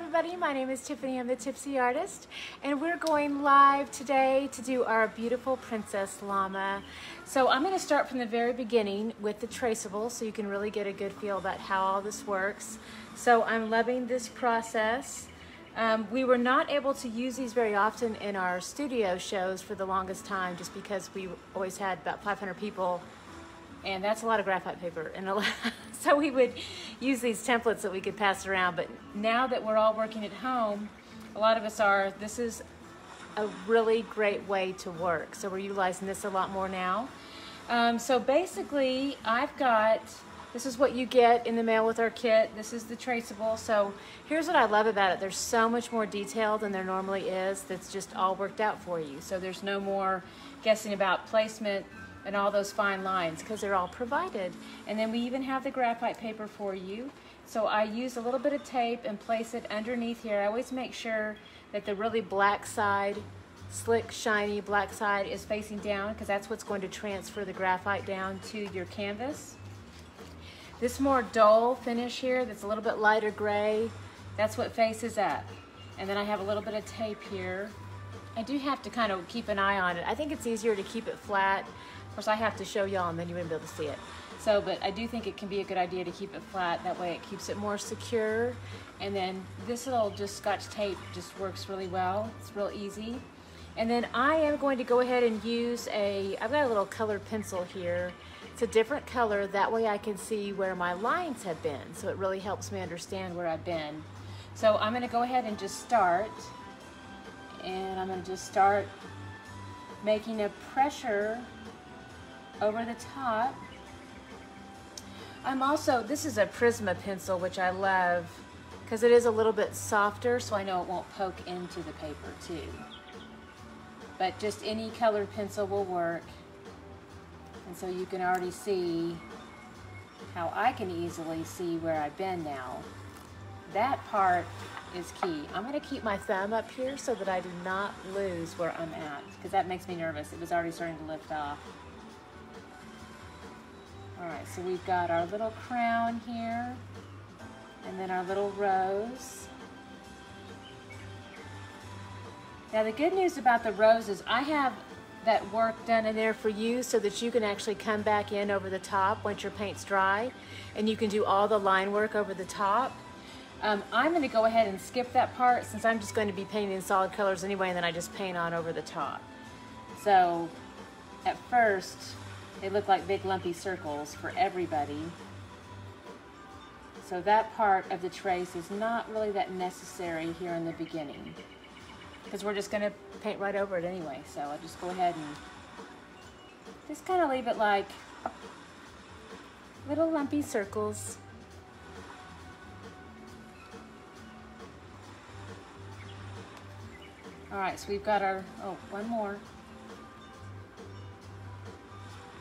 everybody, my name is Tiffany, I'm the Tipsy Artist, and we're going live today to do our beautiful Princess Llama. So I'm going to start from the very beginning with the traceable so you can really get a good feel about how all this works. So I'm loving this process. We were not able to use these very often in our studio shows for the longest time just because we always had about 500 people, and that's a lot of graphite paper, and so we would use these templates that we could pass around. But now that we're all working at home, a lot of us are, this is a really great way to work. So we're utilizing this a lot more now. So basically I've got, this is what you get in the mail with our kit. This is the traceable. So here's what I love about it. There's so much more detail than there normally is that's just all worked out for you. So there's no more guessing about placement and all those fine lines because they're all provided. And then we even have the graphite paper for you. So I use a little bit of tape and place it underneath here. I always make sure that the really black side, slick, shiny black side is facing down because that's what's going to transfer the graphite down to your canvas. This more dull finish here that's a little bit lighter gray, that's what faces up. And then I have a little bit of tape here. I do have to kind of keep an eye on it. I think it's easier to keep it flat. Of course, I have to show y'all and then you wouldn't be able to see it. So, but I do think it can be a good idea to keep it flat. That way it keeps it more secure. And then this little just scotch tape just works really well. It's real easy. And then I am going to go ahead and use a, I've got a little colored pencil here. It's a different color. That way I can see where my lines have been. So it really helps me understand where I've been. So I'm going to go ahead and just start. And I'm going to just start making a pressure over the top. I'm also, this is a Prisma pencil, which I love because it is a little bit softer, so I know it won't poke into the paper too. But just any colored pencil will work. And so you can already see how I can easily see where I've been now. That part is key. I'm gonna keep my thumb up here so that I do not lose where I'm at, because that makes me nervous. It was already starting to lift off. All right, so we've got our little crown here, and then our little rose. Now the good news about the rose is I have that work done in there for you so that you can actually come back in over the top once your paint's dry, and you can do all the line work over the top. I'm gonna go ahead and skip that part since I'm just going to be painting in solid colors anyway, and then I just paint on over the top. So at first, they look like big lumpy circles for everybody. So that part of the trace is not really that necessary here in the beginning because we're just gonna paint right over it anyway. So I'll just go ahead and just kind of leave it like little lumpy circles. All right, so we've got our, oh, one more.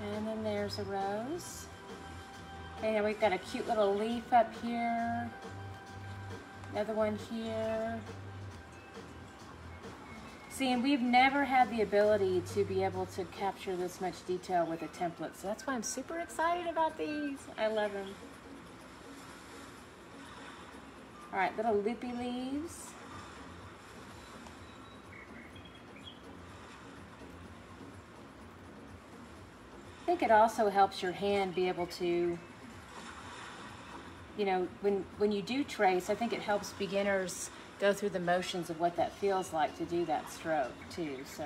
And then there's a rose. Okay, now we've got a cute little leaf up here. Another one here. See, and we've never had the ability to be able to capture this much detail with a template, so that's why I'm super excited about these. I love them. All right, little loopy leaves. I think it also helps your hand be able to, you know, when you do trace, I think it helps beginners go through the motions of what that feels like to do that stroke too. So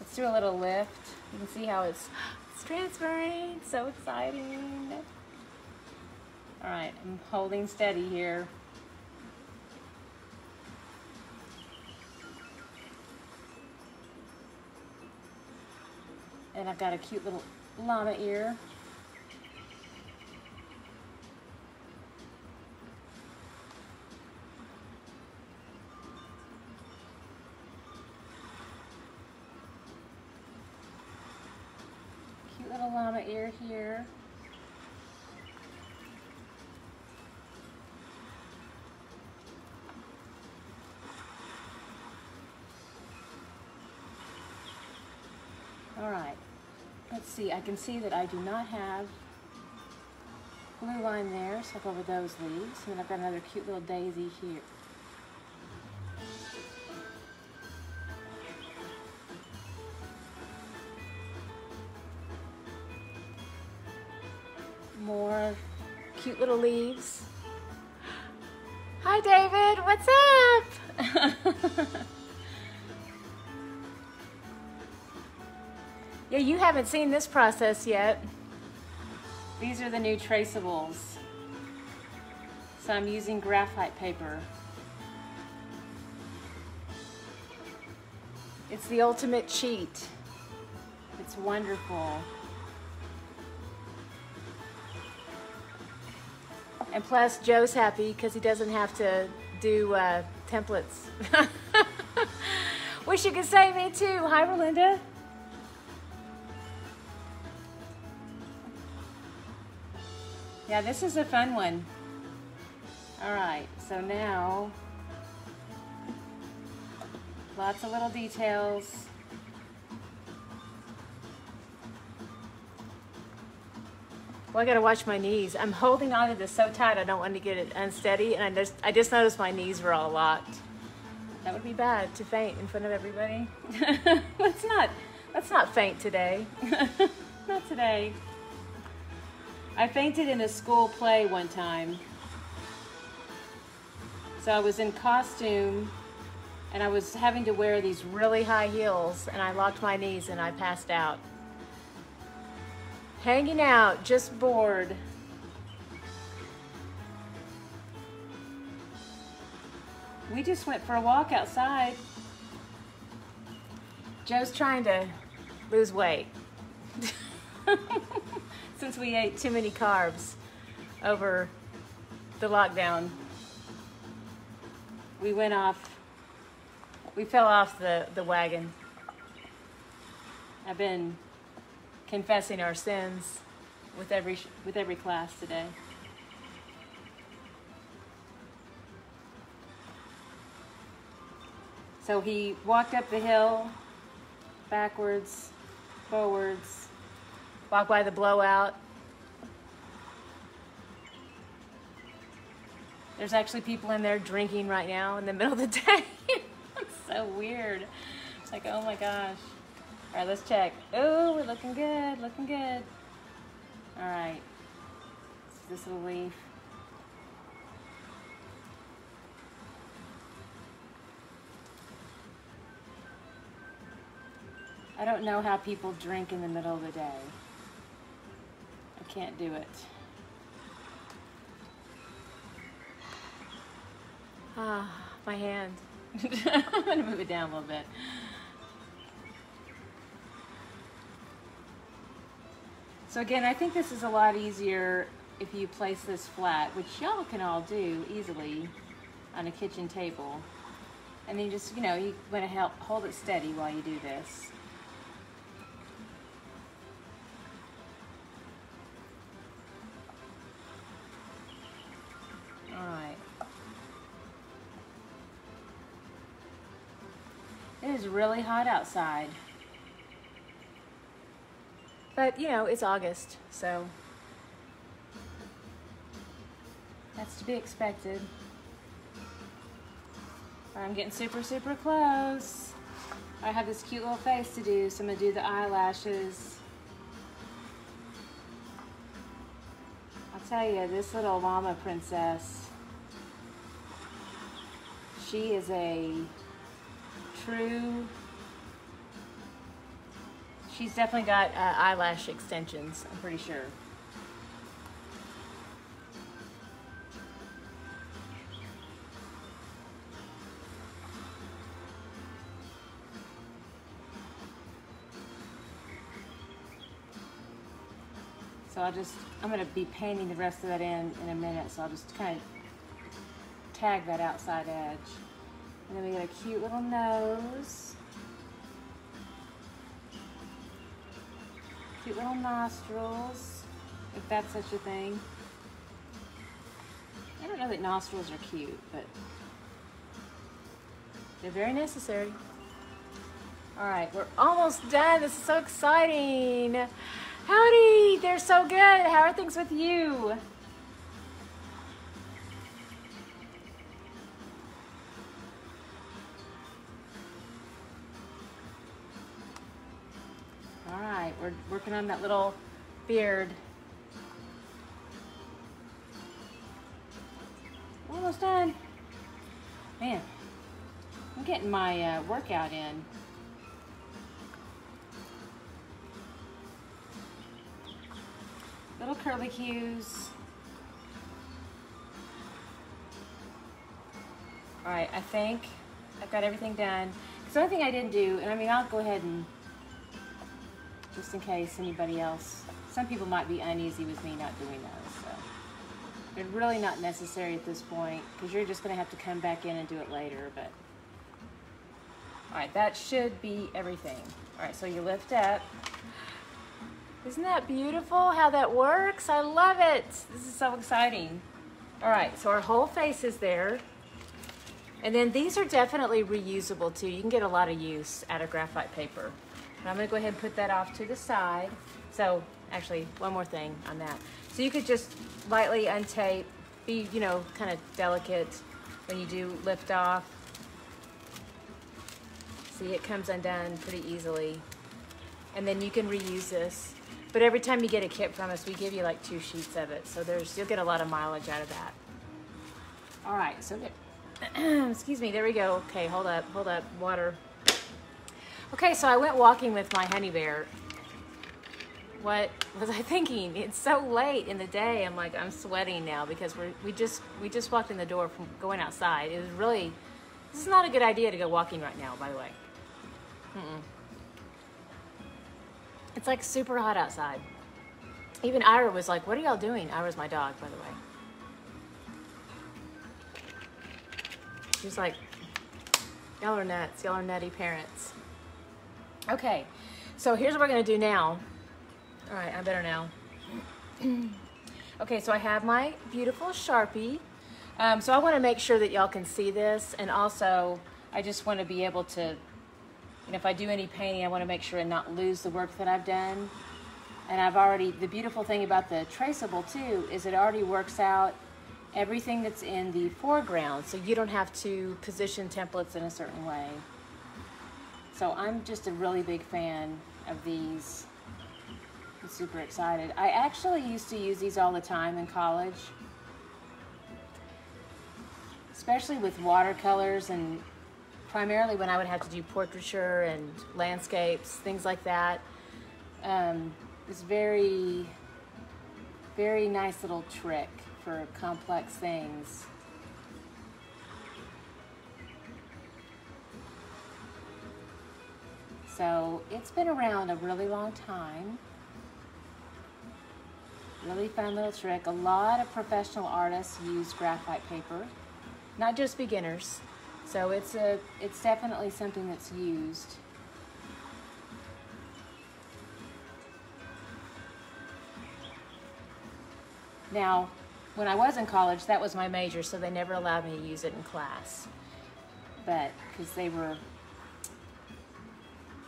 let's do a little lift. You can see how it's transferring, so exciting. All right, I'm holding steady here. And I've got a cute little llama ear. Cute little llama ear here. All right. Let's see, I can see that I do not have blue line there, so I'll go over those leaves. And then I've got another cute little daisy here. little leaves. Hi David, what's up? Yeah, you haven't seen this process yet. These are the new traceables. So I'm using graphite paper. It's the ultimate cheat. It's wonderful. And plus, Joe's happy because he doesn't have to do templates. Wish you could say me too. Hi, Belinda. Yeah, this is a fun one. All right, so now, lots of little details. Well, I gotta watch my knees. I'm holding on to this so tight I don't want to get it unsteady, and I just noticed my knees were all locked. That would be bad to faint in front of everybody. Let's not faint today. Not today. I fainted in a school play one time. So I was in costume and I was having to wear these really high heels, and I locked my knees and I passed out. Hanging out, just bored. We just went for a walk outside. Joe's trying to lose weight since we ate too many carbs over the lockdown. We went off, we fell off the wagon. I've been confessing our sins with every class today. So he walked up the hill, backwards, forwards, walked by the blowout. There's actually people in there drinking right now in the middle of the day. It's so weird. It's like, oh my gosh. All right, let's check. Oh, we're looking good, looking good. All right, this little leaf. I don't know how people drink in the middle of the day. I can't do it. Ah, my hand. I'm gonna move it down a little bit. So again, I think this is a lot easier if you place this flat, which y'all can all do easily on a kitchen table. And then you just, you know, you want to help hold it steady while you do this. All right. It is really hot outside. But, you know, it's August, so that's to be expected. I'm getting super, super close. I have this cute little face to do, so I'm going to do the eyelashes. I'll tell you, this little llama princess, she is a true... She's definitely got eyelash extensions, I'm pretty sure. So I'm gonna be painting the rest of that in a minute, so I'll just kind of tag that outside edge. And then we got a cute little nose. Cute little nostrils, if that's such a thing. I don't know that nostrils are cute, but they're very necessary. All right, we're almost done. This is so exciting. Howdy, they're so good. How are things with you? We're working on that little beard. almost done. Man, I'm getting my workout in. Little curlicues. All right, I think I've got everything done. Because the only thing I didn't do, and I mean, I'll go ahead and, just in case anybody else, some people might be uneasy with me not doing those. So. They're really not necessary at this point because you're just gonna have to come back in and do it later, but. All right, that should be everything. All right, so you lift up. Isn't that beautiful how that works? I love it. This is so exciting. All right, so our whole face is there. And then these are definitely reusable too. You can get a lot of use out of graphite paper. And I'm gonna go ahead and put that off to the side. So actually, one more thing on that. So you could just lightly untape, be, you know, kind of delicate when you do lift off. See, it comes undone pretty easily. And then you can reuse this. But every time you get a kit from us, we give you like 2 sheets of it. So there's, you'll get a lot of mileage out of that. All right, so there, excuse me, there we go. Okay, hold up, water. Okay, so I went walking with my honey bear. What was I thinking? It's so late in the day. I'm like, I'm sweating now because we just walked in the door from going outside. It was really, this is not a good idea to go walking right now, by the way. It's like super hot outside. Even Ira was like, what are y'all doing? Ira's my dog, by the way. She was like, y'all are nuts. Y'all are nutty parents. Okay, so here's what we're gonna do now. All right, I'm better now. Okay, so I have my beautiful Sharpie. So I wanna make sure that y'all can see this, and also I just wanna be able to, you know, if I do any painting, I wanna make sure and not lose the work that I've done. And I've already, the beautiful thing about the traceable too, is it already works out everything that's in the foreground, so you don't have to position templates in a certain way. So I'm just a really big fan of these. I'm super excited. I actually used to use these all the time in college, especially with watercolors, and primarily when I would have to do portraiture and landscapes, things like that. It's very, very nice little trick for complex things. So it's been around a really long time. Really fun little trick. A lot of professional artists use graphite paper, not just beginners. So it's definitely something that's used. Now, when I was in college, that was my major, so they never allowed me to use it in class. But because they were,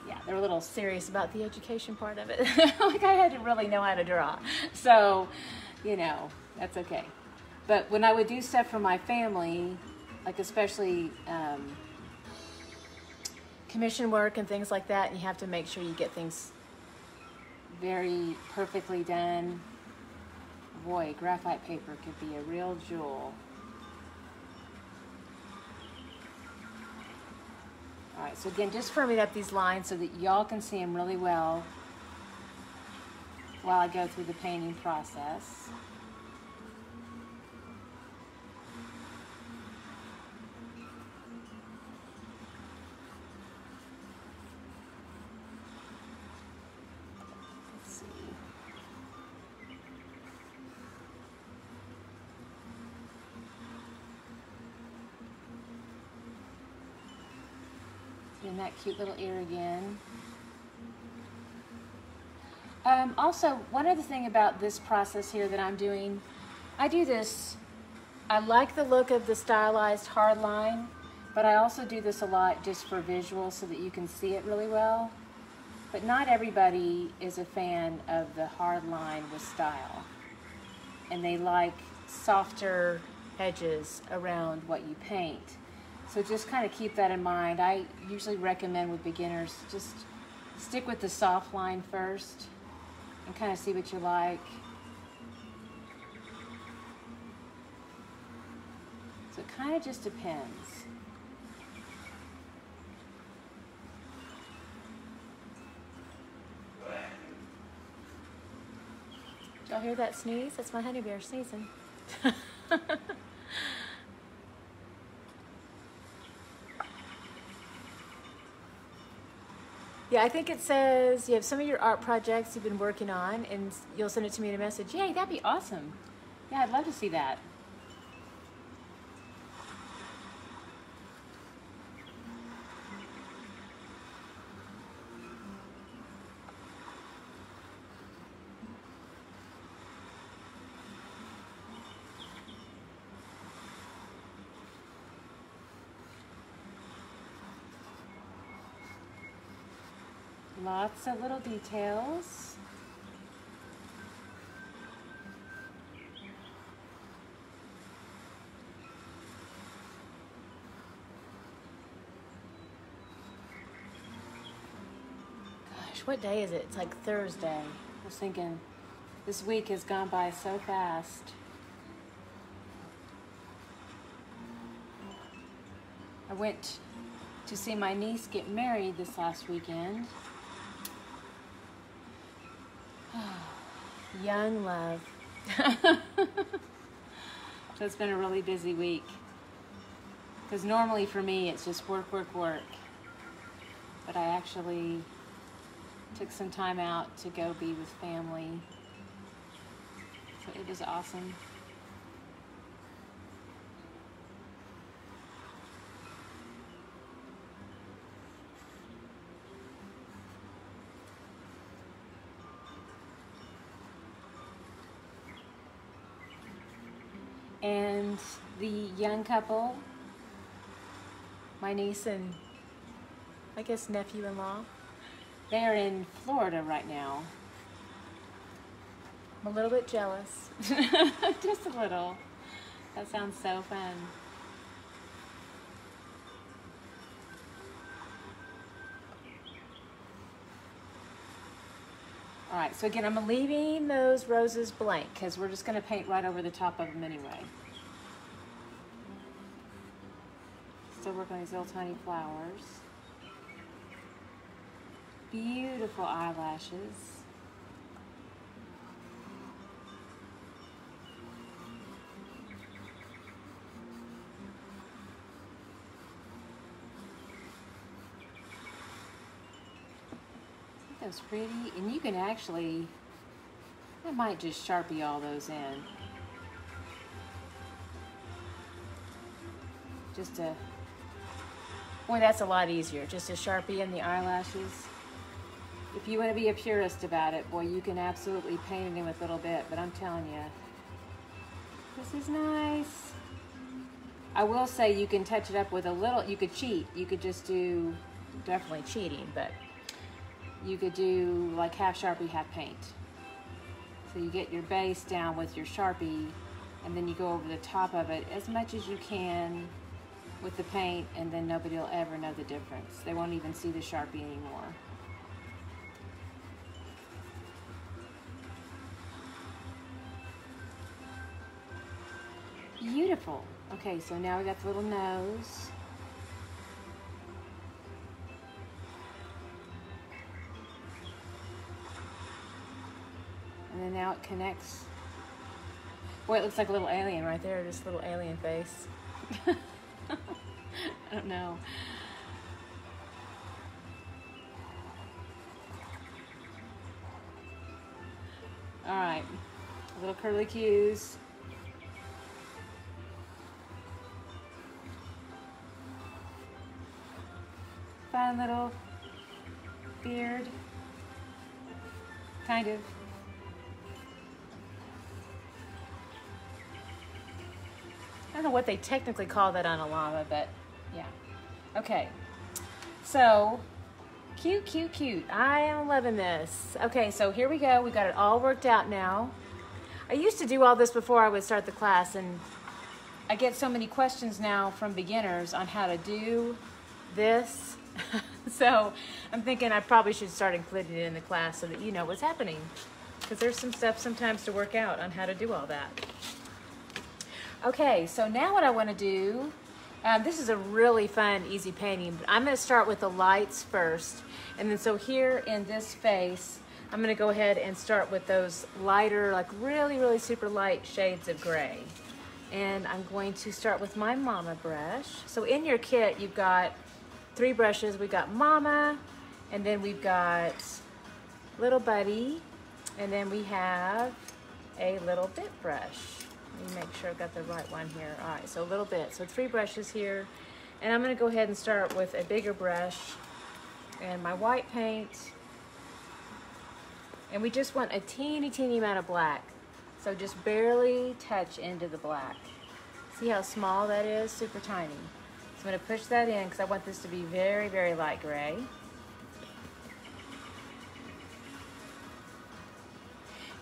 yeah, they're a little serious about the education part of it. Like I had to really know how to draw. So, you know, that's okay. But when I would do stuff for my family, like especially commission work and things like that, and you have to make sure you get things very perfectly done. Boy, graphite paper could be a real jewel. All right, so again, just firming up these lines so that y'all can see them really well while I go through the painting process. Let's see. And that cute little ear again. Also, one other thing about this process here that I'm doing, I do this, I like the look of the stylized hard line, but I also do this a lot just for visual so that you can see it really well. But not everybody is a fan of the hard line with style, and they like softer edges around what you paint. So just kind of keep that in mind. I usually recommend with beginners, just stick with the soft line first and kind of see what you like. So it kind of just depends. Y'all hear that sneeze? That's my honey bear sneezing. Yeah, I think it says you have some of your art projects you've been working on and you'll send it to me in a message. Yay, that'd be awesome. Yeah, I'd love to see that. Lots of little details. Gosh, what day is it? It's like Thursday. I was thinking, this week has gone by so fast. I went to see my niece get married this last weekend. Young love. So it's been a really busy week. Because normally for me, it's just work, work, work. But I actually took some time out to go be with family. So it was awesome. And the young couple, my niece and I guess nephew-in-law, they're in Florida right now. I'm a little bit jealous. Just a little. That sounds so fun. All right, so again, I'm leaving those roses blank because we're just going to paint right over the top of them anyway. Still working on these little tiny flowers. Beautiful eyelashes. That's pretty, and you can actually, I might just Sharpie all those in. Just to, boy, that's a lot easier, just to Sharpie in the eyelashes. If you want to be a purist about it, boy, you can absolutely paint it in with a little bit, but I'm telling you, this is nice. I will say you can touch it up with a little, you could cheat, you could just do, definitely cheating, but you could do like half Sharpie, half paint. So you get your base down with your Sharpie and then you go over the top of it as much as you can with the paint, and then nobody will ever know the difference. They won't even see the Sharpie anymore. Beautiful. Okay, so now we got the little nose. And then now it connects. Boy, it looks like a little alien right there, just a little alien face. I don't know. All right, little curly cues. Fun little beard, kind of. I don't know what they technically call that on a llama, but yeah. Okay, so cute, cute, cute. I am loving this. Okay, so here we go. We got it all worked out now. I used to do all this before I would start the class, and I get so many questions now from beginners on how to do this. So I'm thinking I probably should start including it in the class so that you know what's happening, because there's some stuff sometimes to work out on how to do all that. Okay, so now what I want to do, this is a really fun, easy painting, but I'm going to start with the lights first. And then so here in this face, I'm going to go ahead and start with those lighter, like really, really super light shades of gray. And I'm going to start with my Mama brush. So in your kit, you've got three brushes. We've got Mama, and then we've got Little Buddy, and then we have a Little Bit brush. Let me make sure I've got the right one here. All right, so a little bit. So three brushes here. And I'm gonna go ahead and start with a bigger brush and my white paint. And we just want a teeny, teeny amount of black. So just barely touch into the black. See how small that is? Super tiny. So I'm gonna push that in because I want this to be very, very light gray.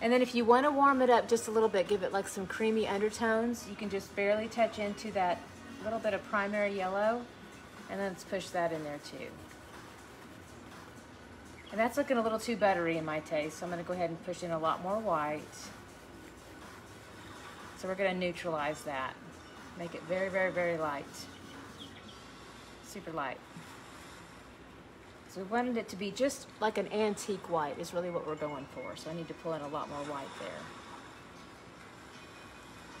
And then if you want to warm it up just a little bit, give it like some creamy undertones, you can just barely touch into that little bit of primary yellow, and then let's push that in there too. And that's looking a little too buttery in my taste, so I'm going to go ahead and push in a lot more white. So we're going to neutralize that. Make it very, very, very light. Super light. So we wanted it to be just like an antique white is really what we're going for. So I need to pull in a lot more white there.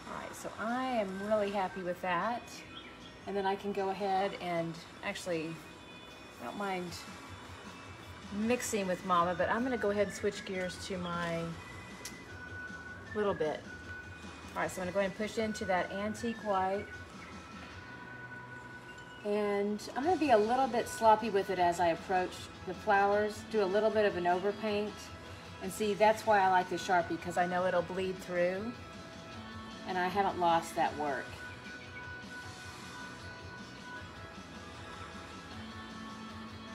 All right, so I am really happy with that. And then I can go ahead and actually, I don't mind mixing with Mama, but I'm gonna go ahead and switch gears to my Little Bit. All right, so I'm gonna go ahead and push into that antique white. And I'm gonna be a little bit sloppy with it as I approach the flowers, do a little bit of an overpaint. And see, that's why I like the Sharpie, because I know it'll bleed through and I haven't lost that work.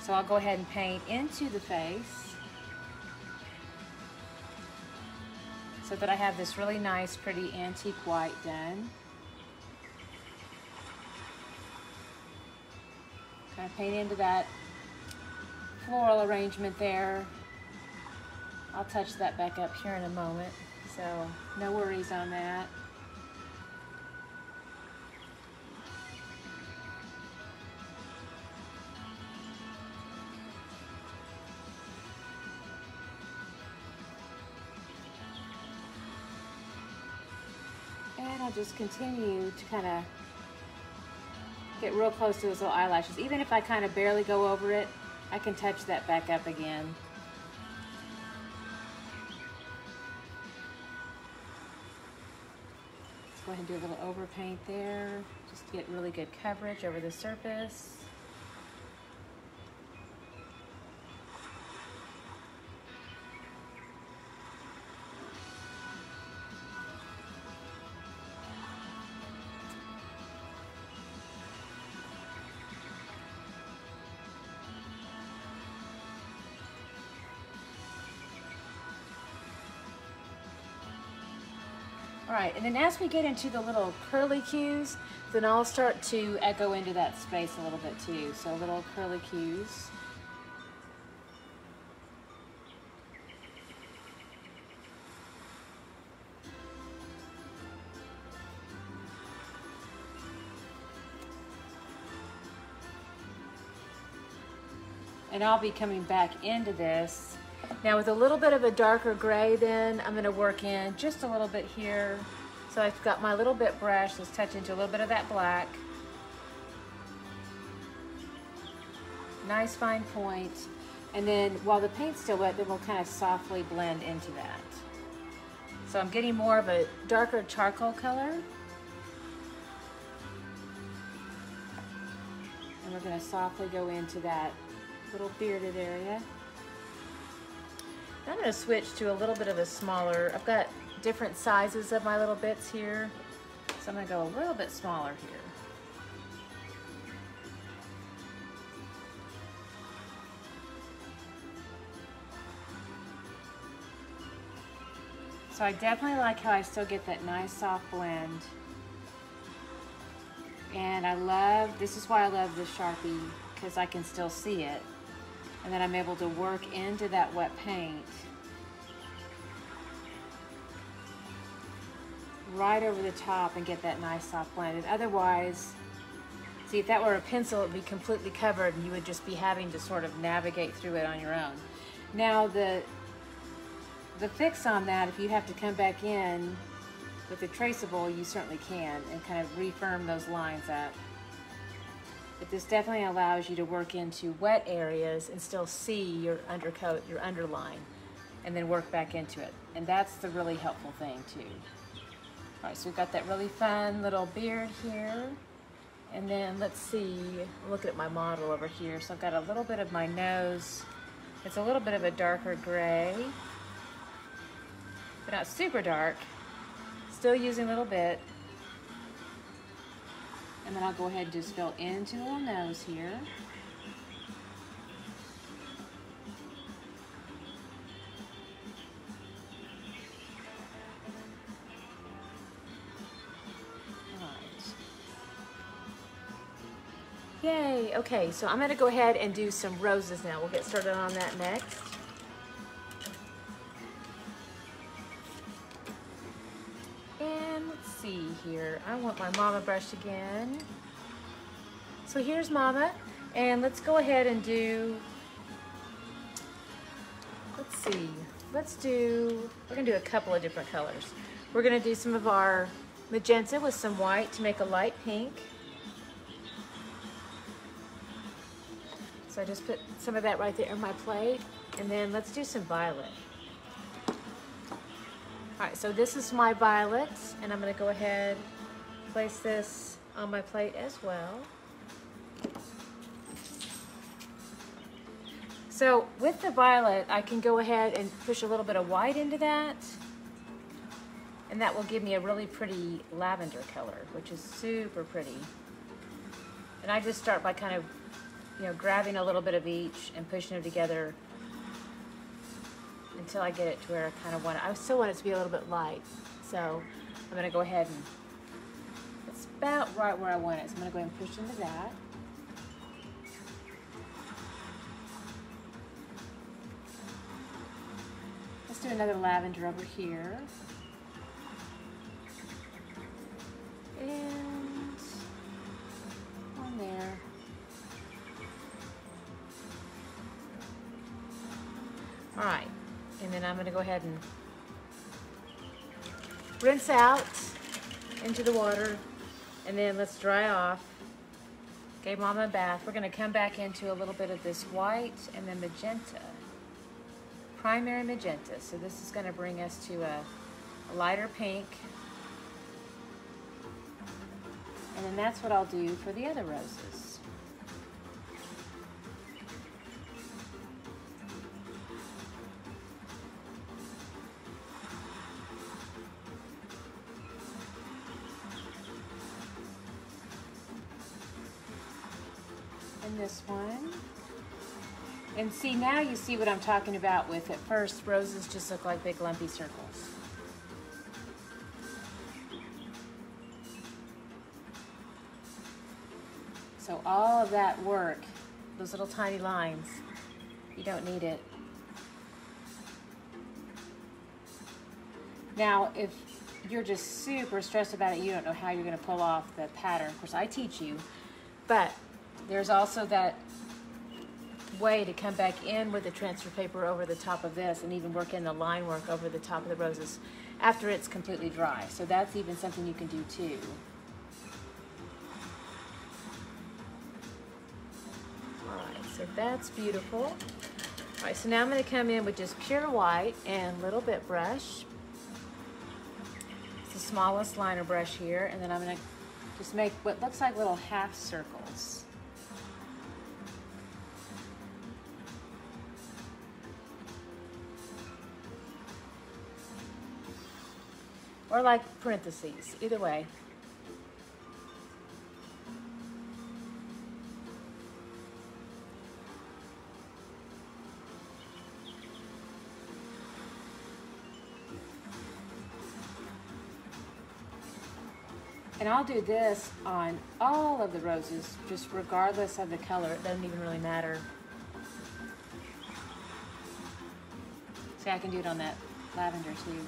So I'll go ahead and paint into the face so that I have this really nice, pretty antique white done. Kind of paint into that floral arrangement there. I'll touch that back up here in a moment, so no worries on that. And I'll just continue to kind of get real close to those little eyelashes. Even if I kind of barely go over it, I can touch that back up again. Let's go ahead and do a little overpaint there, just to get really good coverage over the surface. All right, and then as we get into the little curly cues, then I'll start to echo into that space a little bit too. So little curly cues. And I'll be coming back into this. Now with a little bit of a darker gray then, I'm gonna work in just a little bit here. So I've got my Little Bit brush, let's touch into a little bit of that black. Nice fine point. And then while the paint's still wet, then we'll kind of softly blend into that. So I'm getting more of a darker charcoal color. And we're gonna softly go into that little bearded area. I'm gonna switch to a little bit of a smaller, I've got different sizes of my little bits here. So I'm gonna go a little bit smaller here. So I definitely like how I still get that nice soft blend. And I love, this is why I love this Sharpie, because I can still see it. And then I'm able to work into that wet paint right over the top and get that nice soft blend. And otherwise, see, if that were a pencil, it would be completely covered and you would just be having to sort of navigate through it on your own. Now the fix on that, if you have to come back in with the traceable, you certainly can, and kind of refirm those lines up. But this definitely allows you to work into wet areas and still see your undercoat, your underline, and then work back into it. And that's the really helpful thing too. All right, so we've got that really fun little beard here. And then let's see, I'm looking at my model over here. So I've got a little bit of my nose. It's a little bit of a darker gray, but not super dark. Still using a little bit. And then I'll go ahead and just fill into a little nose here. Yay, okay, so I'm gonna go ahead and do some roses now. We'll get started on that next. And let's see here. I want my Mama brush again. So here's Mama, and let's go ahead and do, let's see, we're gonna do a couple of different colors. We're gonna do some of our magenta with some white to make a light pink. So I just put some of that right there in my plate. And then let's do some violet. All right, so this is my violet, and I'm gonna go ahead and place this on my plate as well. So with the violet, I can go ahead and push a little bit of white into that, and that will give me a really pretty lavender color, which is super pretty. And I just start by kind of, you know, grabbing a little bit of each and pushing them together until I get it to where I kind of want it. I still want it to be a little bit light. So I'm gonna go ahead and, it's about right where I want it. So I'm gonna go ahead and push into that. Let's do another lavender over here. And on there. All right, and then I'm gonna go ahead and rinse out into the water, and then let's dry off. Gave Mama a bath. We're gonna come back into a little bit of this white and then magenta, primary magenta. So this is gonna bring us to a lighter pink. And then that's what I'll do for the other roses. This one. And see, now you see what I'm talking about with, at first, roses just look like big lumpy circles. So all of that work, those little tiny lines, you don't need it. Now, if you're just super stressed about it, you don't know how you're gonna pull off the pattern. Of course, I teach you, but there's also that way to come back in with the transfer paper over the top of this and even work in the line work over the top of the roses after it's completely dry. So that's even something you can do too. All right, so that's beautiful. All right, so now I'm gonna come in with just pure white and little bit brush. It's the smallest liner brush here, and then I'm gonna just make what looks like little half circles. Or like parentheses, either way. And I'll do this on all of the roses, just regardless of the color. It doesn't even really matter. See, I can do it on that lavender too.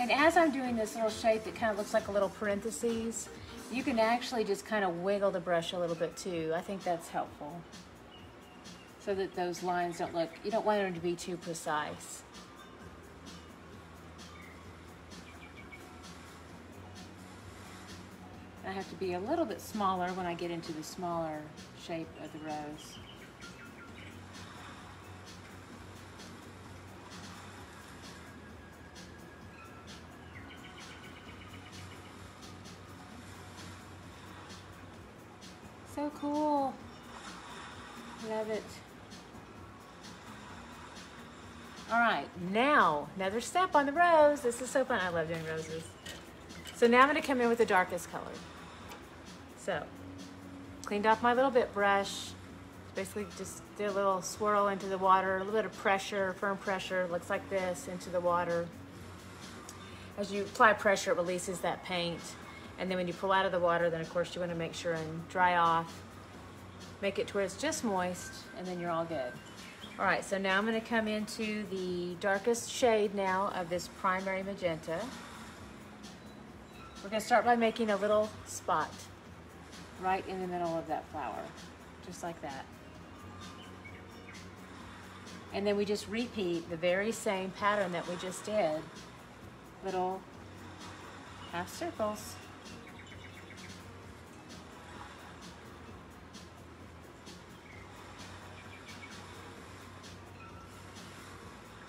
And as I'm doing this little shape that kind of looks like a little parentheses, you can actually just kind of wiggle the brush a little bit too. I think that's helpful. So that those lines don't look, you don't want them to be too precise. I have to be a little bit smaller when I get into the smaller shape of the rose. So cool. Love it. All right, now another step on the rose. This is so fun. I love doing roses. So now I'm going to come in with the darkest color. So cleaned off my little bit brush. Basically just did a little swirl into the water, a little bit of pressure, firm pressure, looks like this, into the water. As you apply pressure, it releases that paint. And then when you pull out of the water, then of course you want to make sure and dry off, make it to where it's just moist, and then you're all good. All right, so now I'm gonna come into the darkest shade now of this primary magenta. We're gonna start by making a little spot right in the middle of that flower, just like that. And then we just repeat the very same pattern that we just did, little half circles.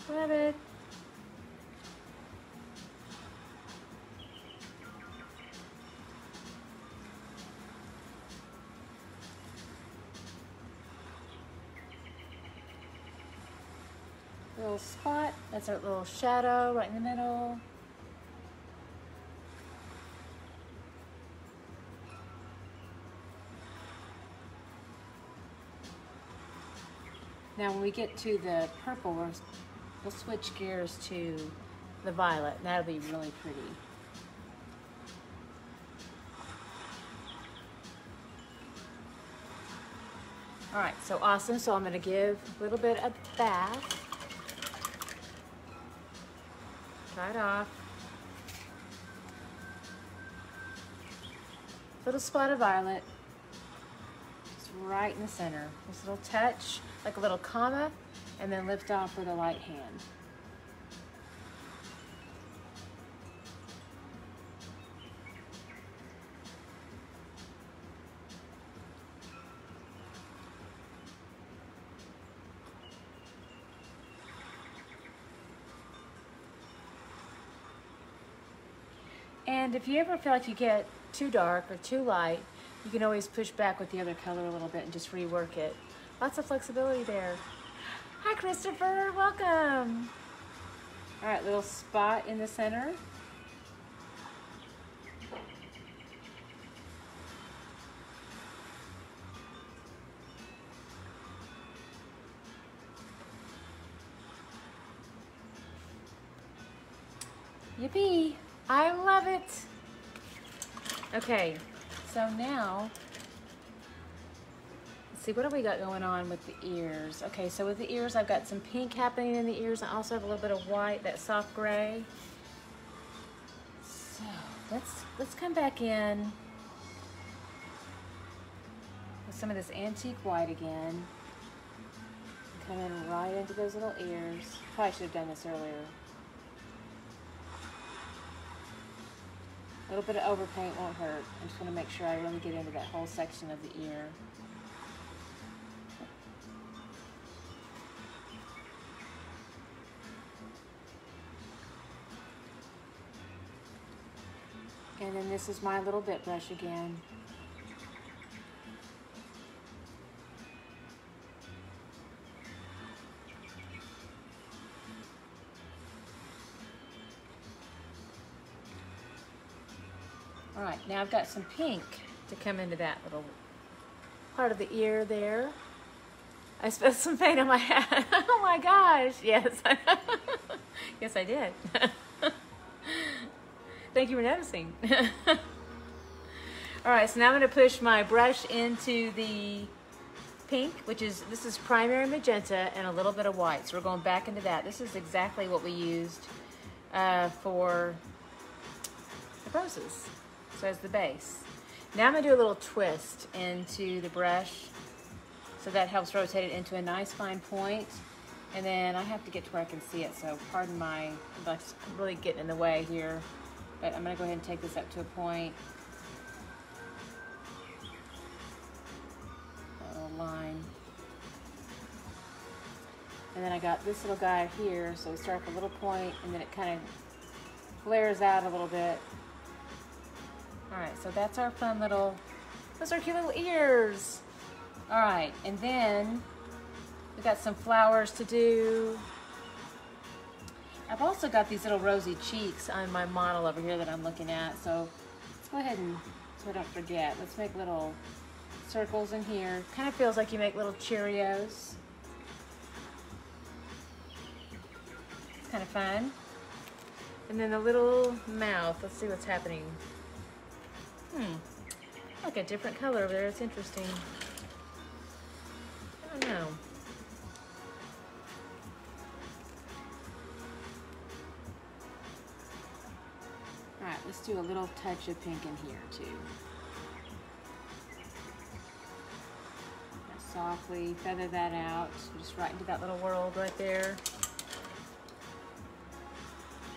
Love it. Little spot, that's our little shadow right in the middle. Now when we get to the purple, we'll switch gears to the violet, and that'll be really pretty. All right, so awesome. So I'm gonna give a little bit of bath. Dry it off. Little spot of violet, just right in the center. Just a little touch, like a little comma, and then lift off with a light hand. And if you ever feel like you get too dark or too light, you can always push back with the other color a little bit and just rework it. Lots of flexibility there. Hi, Christopher, welcome. All right, little spot in the center. Yippee, I love it. Okay, so now, see, what have we got going on with the ears? Okay, so with the ears, I've got some pink happening in the ears. I also have a little bit of white, that soft gray. So let's come back in with some of this antique white again. Come in right into those little ears. Probably should have done this earlier. A little bit of overpaint won't hurt. I'm just gonna make sure I really get into that whole section of the ear. And then this is my little bit brush again. All right, now I've got some pink to come into that little part of the ear there. I spilled some paint on my hat. Oh my gosh, yes. Yes, I did. Thank you for noticing. All right, so now I'm gonna push my brush into the pink, which is, this is primary magenta and a little bit of white. So we're going back into that. This is exactly what we used for the roses. So as the base. Now I'm gonna do a little twist into the brush, so that helps rotate it into a nice fine point. And then I have to get to where I can see it, so pardon my, that's really getting in the way here. But I'm gonna go ahead and take this up to a point. That little line. And then I got this little guy here, so we start with a little point, and then it kind of flares out a little bit. All right, so that's our fun little, those are cute little ears. All right, and then we've got some flowers to do. I've also got these little rosy cheeks on my model over here that I'm looking at, so let's go ahead and, so I don't forget, let's make little circles in here. Kind of feels like you make little Cheerios. It's kind of fun. And then the little mouth, let's see what's happening. Like a different color over there, it's interesting. I don't know. Alright, let's do a little touch of pink in here too. Just softly feather that out, just right into that little world right there.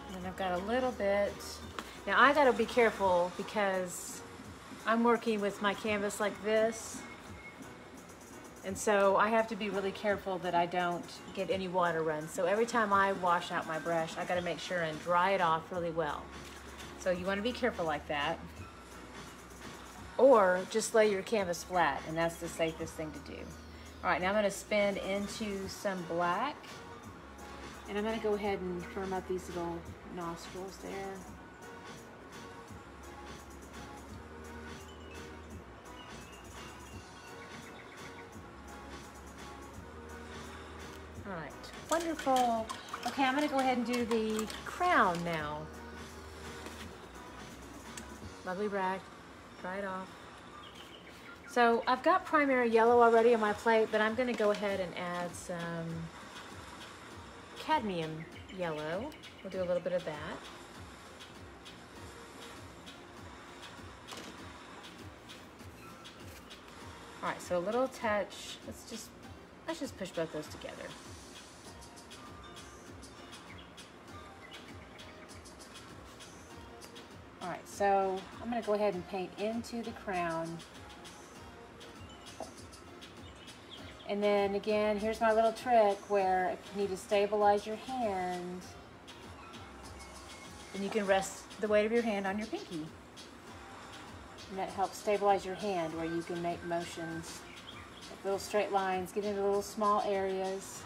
And then I've got a little bit. Now I gotta be careful because I'm working with my canvas like this. And so I have to be really careful that I don't get any water runs. So every time I wash out my brush, I gotta make sure and dry it off really well. So you want to be careful like that, or just lay your canvas flat, and that's the safest thing to do. All right, now I'm going to spin into some black, and I'm going to go ahead and firm up these little nostrils there. All right, wonderful. Okay, I'm going to go ahead and do the crown now. Lovely rag, dry it off. So I've got primary yellow already on my plate, but I'm gonna go ahead and add some cadmium yellow. We'll do a little bit of that. All right, so a little touch. Let's just push both those together. All right, so I'm gonna go ahead and paint into the crown. And then again, here's my little trick where if you need to stabilize your hand, then you can rest the weight of your hand on your pinky. And that helps stabilize your hand where you can make motions, like little straight lines, get into little small areas.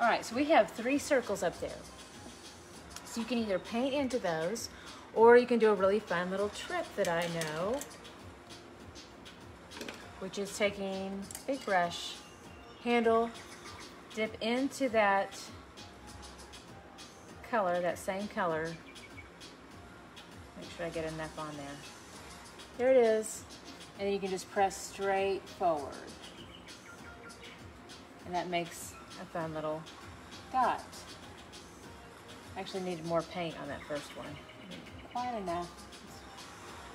All right, so we have three circles up there. So you can either paint into those, or you can do a really fun little trick that I know, which is taking a big brush, handle, dip into that color, that same color. Make sure I get enough on there. There it is. And then you can just press straight forward. And that makes a fun little dot. I actually needed more paint on that first one. Quite enough.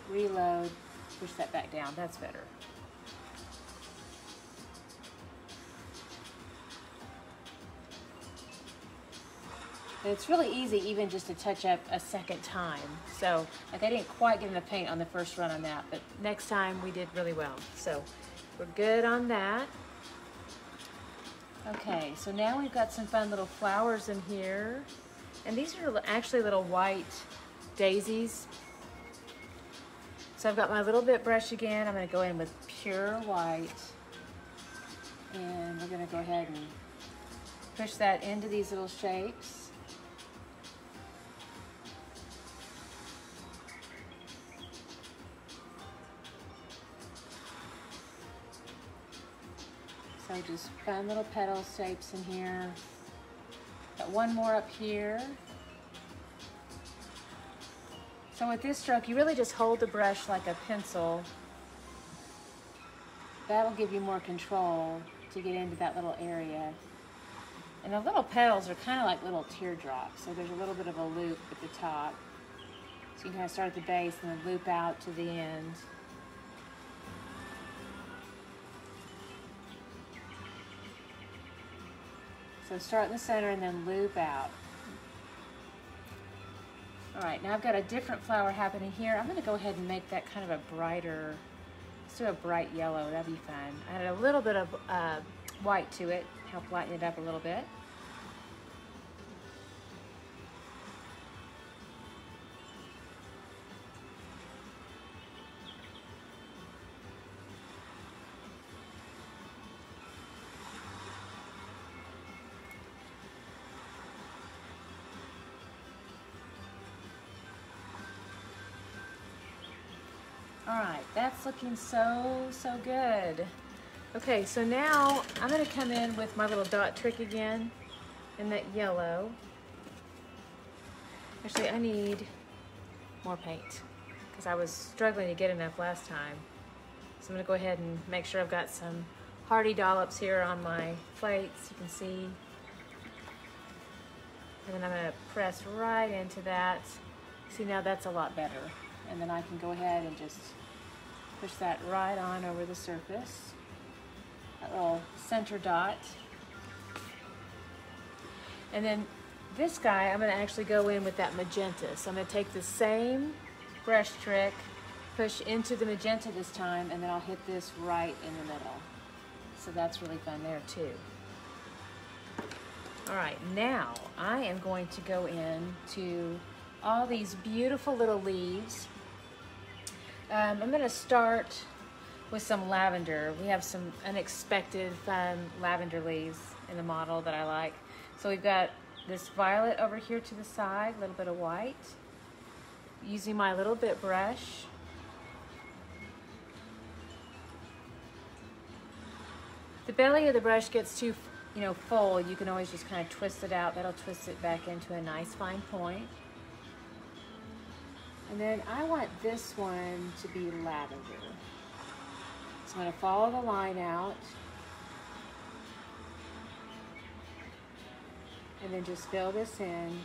Reload, push that back down, that's better. And it's really easy even just to touch up a second time. So like I didn't quite get enough paint on the first run on that, but next time we did really well. So we're good on that. Okay, so now we've got some fun little flowers in here. And these are actually little white daisies. So I've got my little bit brush again. I'm gonna go in with pure white. And we're gonna go ahead and push that into these little shapes. So just fun little petal shapes in here. Got one more up here. So with this stroke, you really just hold the brush like a pencil That'll give you more control to get into that little area. And the little petals are kind of like little teardrops, so there's a little bit of a loop at the top. So you can kind of start at the base and then loop out to the end. So start in the center and then loop out. All right, now I've got a different flower happening here. I'm gonna go ahead and make that kind of a brighter, let's do a bright yellow, that'd be fun. I added a little bit of white to it, help lighten it up a little bit. Alright, that's looking so good. Okay, so now I'm going to come in with my little dot trick again in that yellow. Actually, I need more paint because I was struggling to get enough last time. So I'm going to go ahead and make sure I've got some hearty dollops here on my plates, you can see. And then I'm going to press right into that. See, now that's a lot better. And then I can go ahead and just push that right on over the surface, that little center dot. And then this guy, I'm gonna actually go in with that magenta. So I'm gonna take the same brush trick, push into the magenta this time, and then I'll hit this right in the middle. So that's really fun there too. All right, now I am going to go in to all these beautiful little leaves. I'm going to start with some lavender. We have some unexpected fun lavender leaves in the model that I like. So we've got this violet over here to the side, a little bit of white. Using my little bit brush. The belly of the brush gets too, full. You can always just kind of twist it out. That'll twist it back into a nice fine point. And then I want this one to be lavender. So I'm going to follow the line out. And then just fill this in.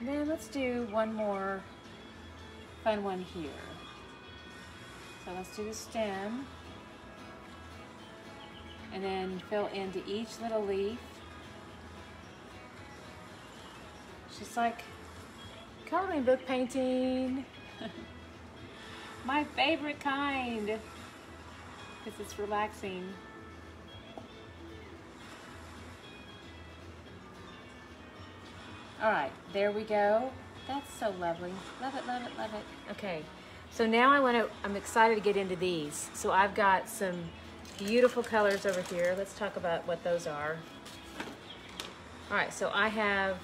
And then let's do one more fun one here. So let's do the stem. And then fill into each little leaf. It's just like coloring book painting. My favorite kind, because it's relaxing. All right, there we go. That's so lovely. Love it, love it, love it. Okay, so now I'm excited to get into these. So I've got some beautiful colors over here. Let's talk about what those are. All right, so I have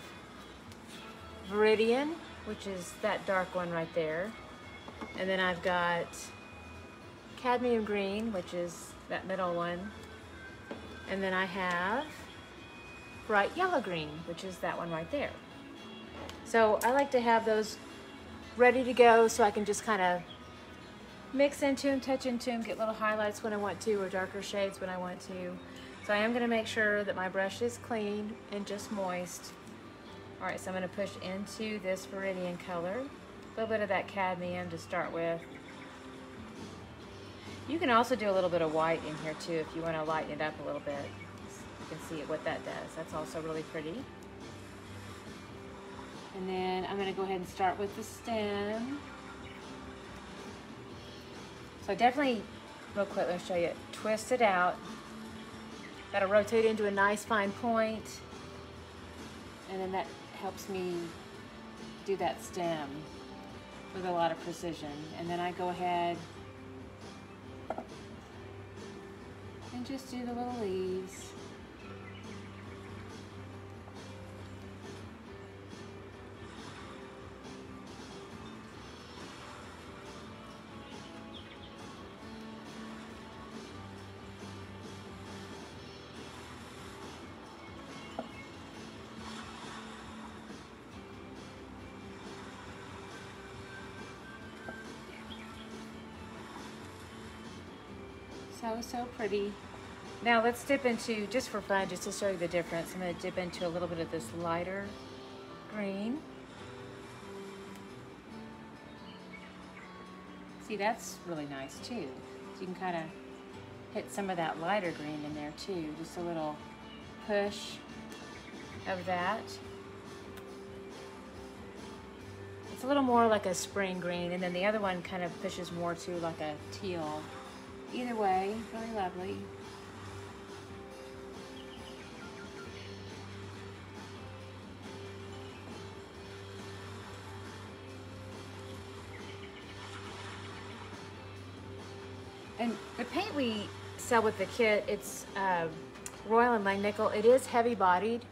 Viridian, which is that dark one right there. And then I've got cadmium green, which is that middle one. And then I have bright yellow green, which is that one right there. So I like to have those ready to go so I can just kind of mix into them, touch into them, get little highlights when I want to, or darker shades when I want to. So I am gonna make sure that my brush is clean and just moist. All right, so I'm gonna push into this Viridian color, a little bit of that cadmium to start with. You can also do a little bit of white in here too if you wanna lighten it up a little bit. You can see what that does. That's also really pretty. And then I'm gonna go ahead and start with the stem. So definitely, real quick, let me show you, twist it out. That'll rotate into a nice fine point. And then that helps me do that stem with a lot of precision. And then I go ahead and just do the little leaves. So, so pretty. Now let's dip into, just for fun, just to show you the difference, I'm going to dip into a little bit of this lighter green. See, that's really nice too. So you can kind of hit some of that lighter green in there too. Just a little push of that. It's a little more like a spring green, and then the other one kind of pushes more to like a teal. Either way, really lovely. And the paint we sell with the kit, it's Royal and Langnickel. It is heavy bodied,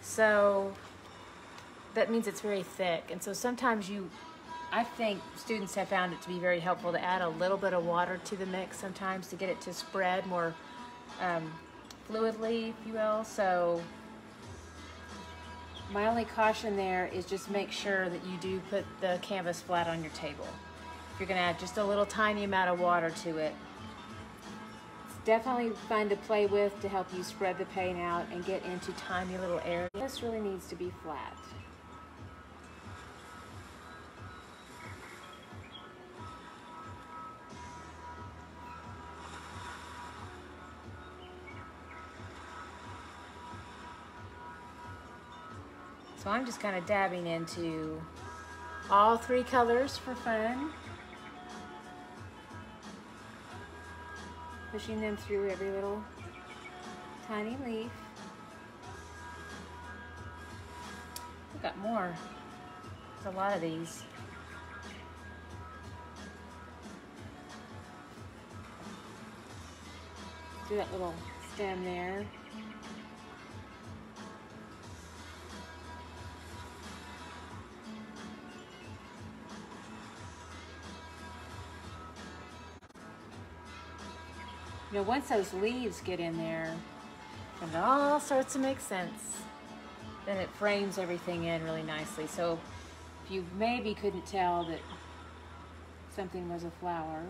so that means it's very thick. And so sometimes I think students have found it to be very helpful to add a little bit of water to the mix sometimes to get it to spread more fluidly, if you will. So my only caution there is just make sure that you do put the canvas flat on your table. You're gonna add just a little tiny amount of water to it. It's definitely fun to play with to help you spread the paint out and get into tiny little areas. This really needs to be flat. So I'm just kind of dabbing into all three colors for fun. Pushing them through every little tiny leaf. We've got more. There's a lot of these. Do that little stem there. You know, once those leaves get in there and it all starts to make sense, then it frames everything in really nicely. So if you maybe couldn't tell that something was a flower,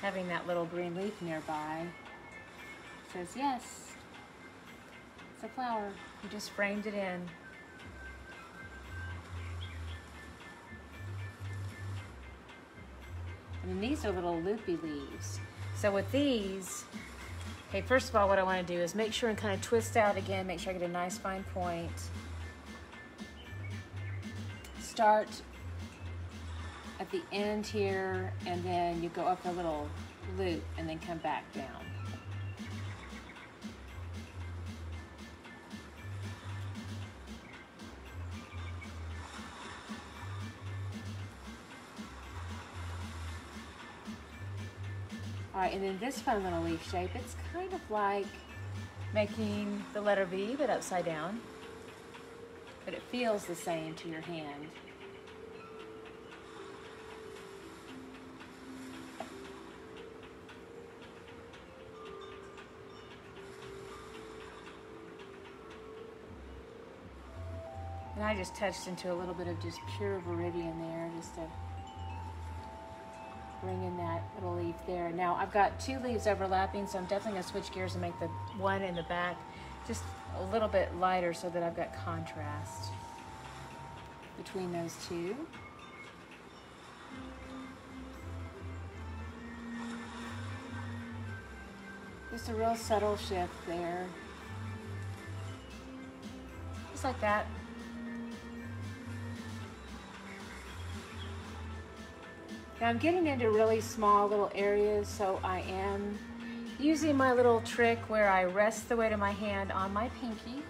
having that little green leaf nearby says, yes, it's a flower. You just framed it in. And these are little loopy leaves. So with these, okay, first of all, what I want to do is make sure and kind of twist out again, make sure I get a nice fine point. Start at the end here, and then you go up a little loop and then come back down. All right, and then this fun little leaf shape, it's kind of like making the letter V, but upside down. But it feels the same to your hand. And I just touched into a little bit of just pure Viridian there, just to bring in that little leaf there. Now I've got two leaves overlapping, so I'm definitely gonna switch gears and make the one in the back just a little bit lighter so that I've got contrast between those two. Just a real subtle shift there. Just like that. Now I'm getting into really small little areas, so I am using my little trick where I rest the weight of my hand on my pinky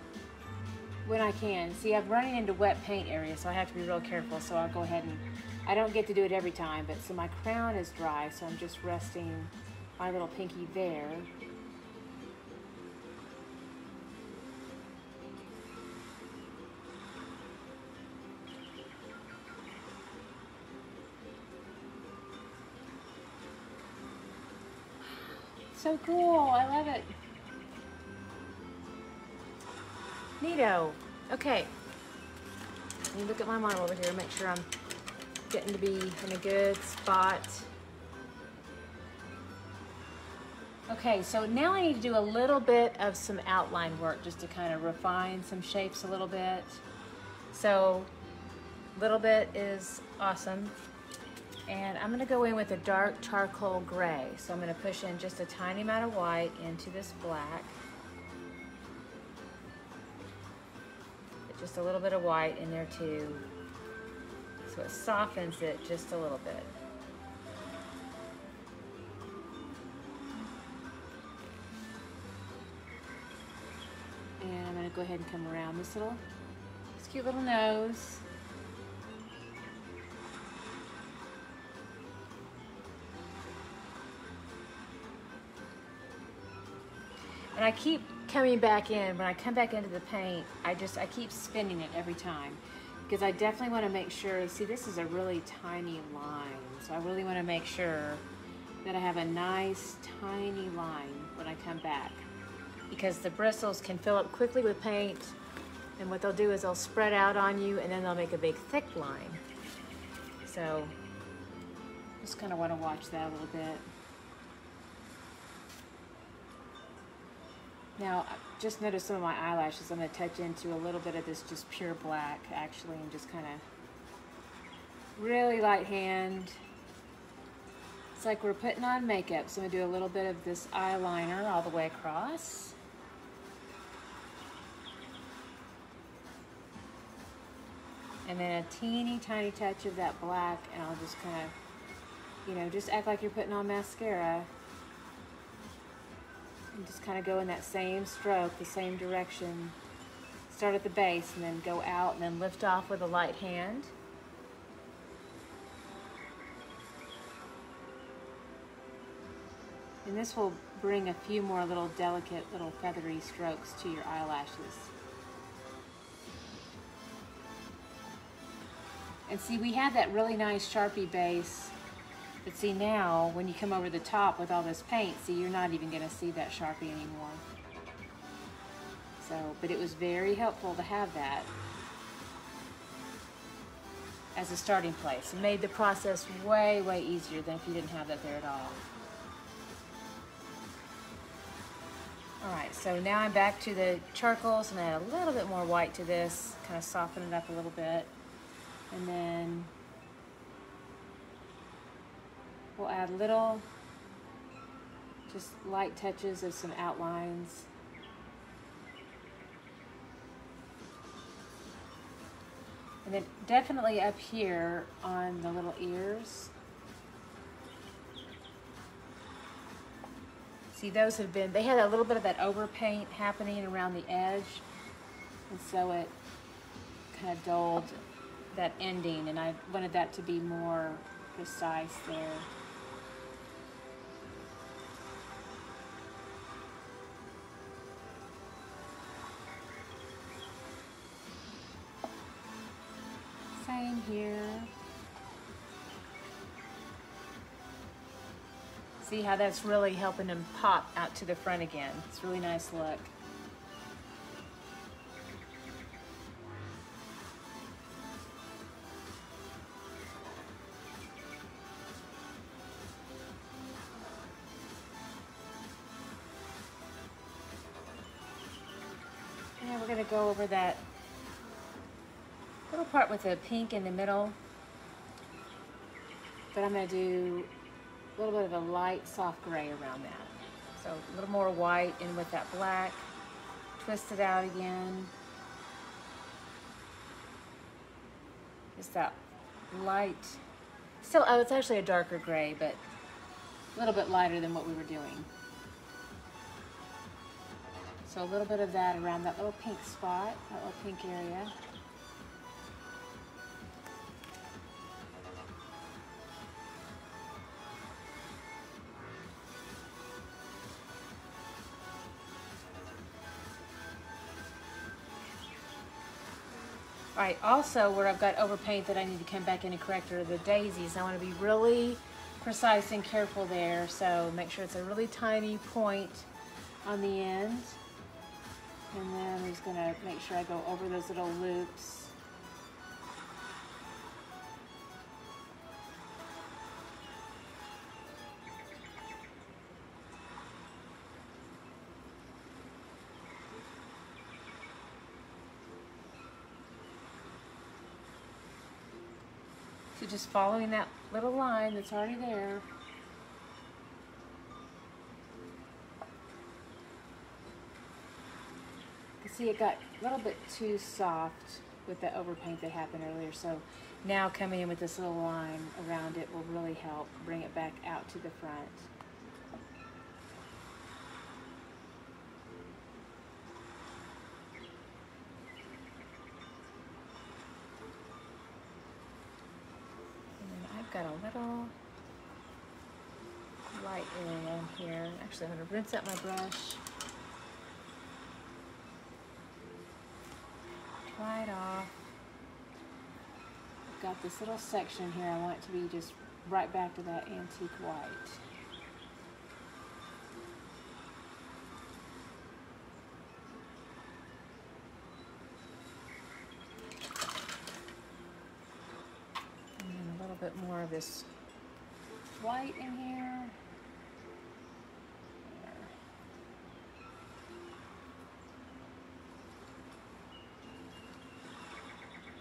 when I can. See, I'm running into wet paint areas, so I have to be real careful. So I'll go ahead and, I don't get to do it every time, but so my crown is dry, so I'm just resting my little pinky there. So cool, I love it. Neato. Okay, let me look at my model over here, make sure I'm getting to be in a good spot. Okay, so now I need to do a little bit of some outline work just to kind of refine some shapes a little bit. So a little bit is awesome. And I'm gonna go in with a dark charcoal gray. So I'm gonna push in just a tiny amount of white into this black. Put just a little bit of white in there too. So it softens it just a little bit. And I'm gonna go ahead and come around this cute little nose. And I keep coming back in. When I come back into the paint, I keep spinning it every time because I definitely want to make sure, see, this is a really tiny line. So I really want to make sure that I have a nice tiny line when I come back because the bristles can fill up quickly with paint. And what they'll do is they'll spread out on you and then they'll make a big thick line. So just kind of want to watch that a little bit. Now, just notice some of my eyelashes. I'm gonna touch into a little bit of this just pure black, actually, and just kind of really light hand. It's like we're putting on makeup. So I'm gonna do a little bit of this eyeliner all the way across. And then a teeny tiny touch of that black, and I'll just kind of, just act like you're putting on mascara. And just kind of go in that same stroke, the same direction. Start at the base and then go out and then lift off with a light hand. And this will bring a few more little delicate, little feathery strokes to your eyelashes. And see, we had that really nice Sharpie base. But see now, when you come over the top with all this paint, see, you're not even gonna see that Sharpie anymore. So, but it was very helpful to have that as a starting place. It made the process way, way easier than if you didn't have that there at all. All right, so now I'm back to the charcoals and add a little bit more white to this, kind of soften it up a little bit. And then we'll add little, just light touches of some outlines. And then definitely up here on the little ears. See, those have been, they had a little bit of that overpaint happening around the edge. And so it kind of dulled that ending, and I wanted that to be more precise there. Same here. See how that's really helping them pop out to the front again. It's a really nice look. And we're gonna go over that little part with the pink in the middle, but I'm gonna do a little bit of a light soft gray around that. So a little more white in with that black, twist it out again. Just that light, still, oh, it's actually a darker gray, but a little bit lighter than what we were doing. So a little bit of that around that little pink spot, that little pink area. All right, also where I've got overpaint that I need to come back in and correct are the daisies. I want to be really precise and careful there, so make sure it's a really tiny point on the end. And then I'm just gonna make sure I go over those little loops. So just following that little line that's already there. You can see it got a little bit too soft with the overpaint that happened earlier. So now coming in with this little line around it will really help bring it back out to the front. Got a little light area on here. Actually, I'm going to rinse out my brush. Apply it off. I've got this little section here. I want it to be just right back to that antique white. Bit more of this white in here.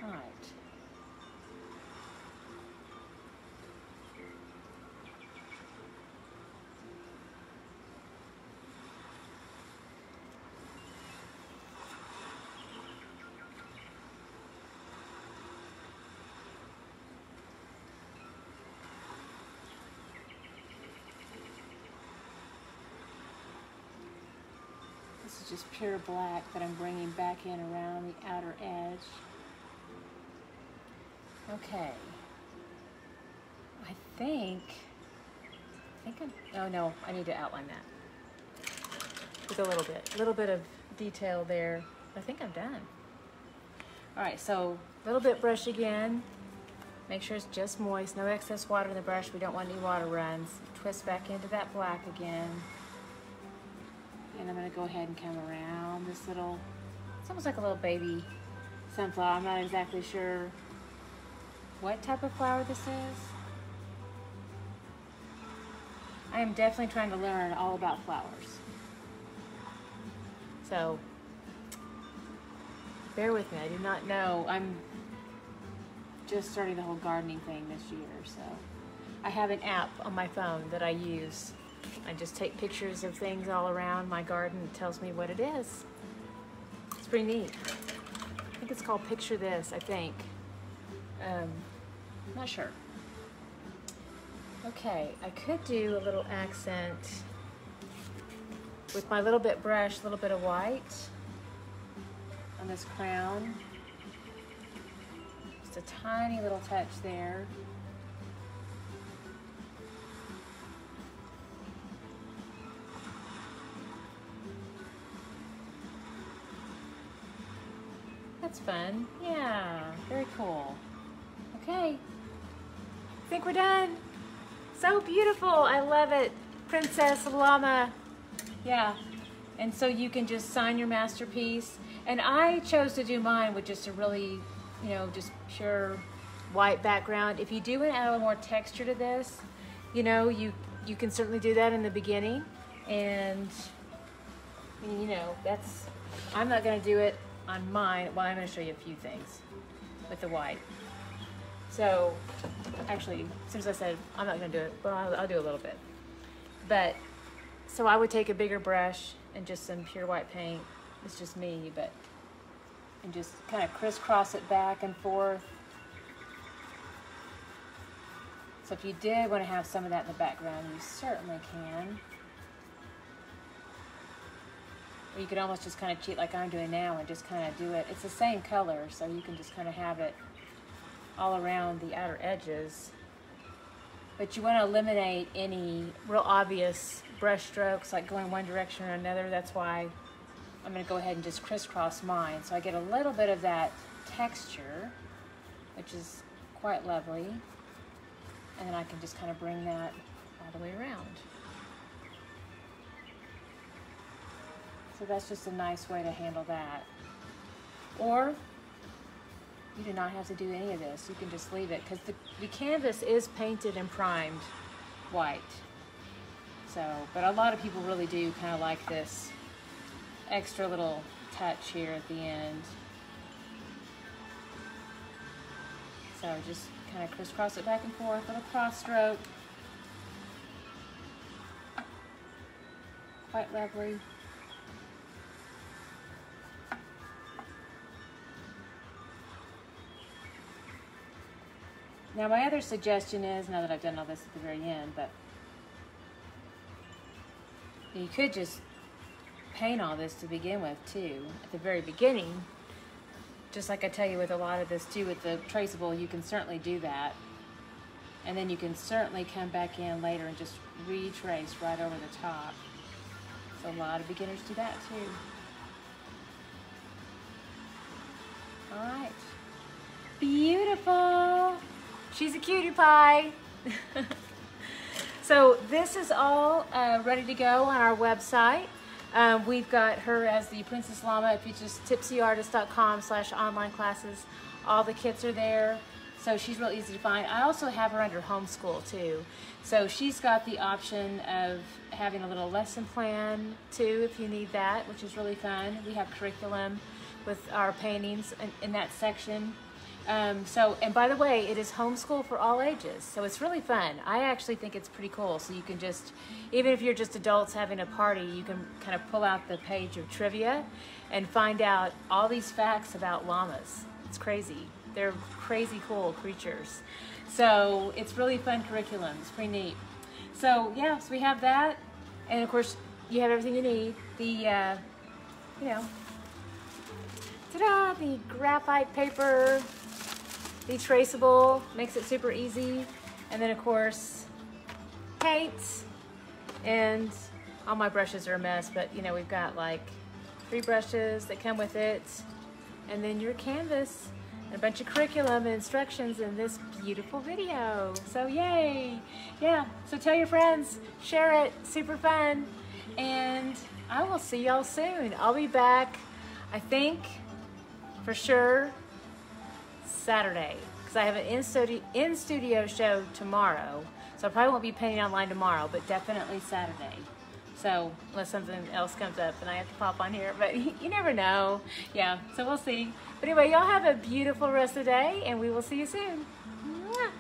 All right. This is just pure black that I'm bringing back in around the outer edge. Okay. Oh no, I need to outline that. Just a little bit of detail there. I think I'm done. All right, so a little bit brush again. Make sure it's just moist, no excess water in the brush. We don't want any water runs. Twist back into that black again. And I'm going to go ahead and come around this little, it's almost like a little baby sunflower. I'm not exactly sure what type of flower this is. I am definitely trying to learn all about flowers. So, bear with me. I do not know. I'm just starting the whole gardening thing this year. So, I have an app on my phone that I use. I just take pictures of things all around my garden. It tells me what it is. It's pretty neat. I think it's called Picture This, I think. I'm not sure. Okay, I could do a little accent with my little bit brush, a little bit of white on this crown. Just a tiny little touch there. That's fun. Yeah, very cool. Okay, I think we're done. So beautiful. I love it. Princess Llama. Yeah, and so you can just sign your masterpiece. And I chose to do mine with just a really, you know, just pure white background. If you do want to add a little more texture to this, you know, you can certainly do that in the beginning. And, you know, that's, I'm not going to do it on mine. Well, I'm going to show you a few things with the white. So, actually, since I said I'm not going to do it, well, I'll do a little bit. But, so I would take a bigger brush and just some pure white paint. It's just me, but, and just kind of crisscross it back and forth. So if you did want to have some of that in the background, you certainly can. You could almost just kind of cheat like I'm doing now and just kind of do it. It's the same color, so you can just kind of have it all around the outer edges. But you want to eliminate any real obvious brush strokes, like going one direction or another. That's why I'm going to go ahead and just crisscross mine. So I get a little bit of that texture, which is quite lovely. And then I can just kind of bring that all the way around. So that's just a nice way to handle that. Or you do not have to do any of this. You can just leave it because the canvas is painted and primed white. So, but a lot of people really do kind of like this extra little touch here at the end. So just kind of crisscross it back and forth, little cross stroke. Quite lovely. Now my other suggestion is, now that I've done all this at the very end, but you could just paint all this to begin with too, at the very beginning. Just like I tell you with a lot of this too, with the traceable, you can certainly do that. And then you can certainly come back in later and just retrace right over the top. So a lot of beginners do that too. All right, beautiful. She's a cutie pie. So this is all ready to go on our website. We've got her as the Princess Llama. If you just tipsyartist.com/online classes, all the kits are there. So she's real easy to find. I also have her under homeschool too. So she's got the option of having a little lesson plan too, if you need that, which is really fun. We have curriculum with our paintings in that section. And by the way, it is homeschool for all ages, so it's really fun. I actually think it's pretty cool. So you can just, even if you're just adults having a party, you can kind of pull out the page of trivia and find out all these facts about llamas. It's crazy. They're crazy cool creatures. So it's really fun curriculum. It's pretty neat. So yeah, so we have that. And of course, you have everything you need. The, you know, ta-da, the graphite paper. The traceable makes it super easy. And then of course, paint. And all my brushes are a mess, but you know, we've got like 3 brushes that come with it. And then your canvas and a bunch of curriculum and instructions in this beautiful video. So yay. Yeah, so tell your friends, share it, super fun. And I will see y'all soon. I'll be back, I think, for sure, Saturday, because I have an in-studio show tomorrow, so I probably won't be painting online tomorrow, but definitely Saturday. So unless something else comes up and I have to pop on here, but you never know. Yeah, so we'll see. But anyway, y'all have a beautiful rest of the day, and we will see you soon. Mwah.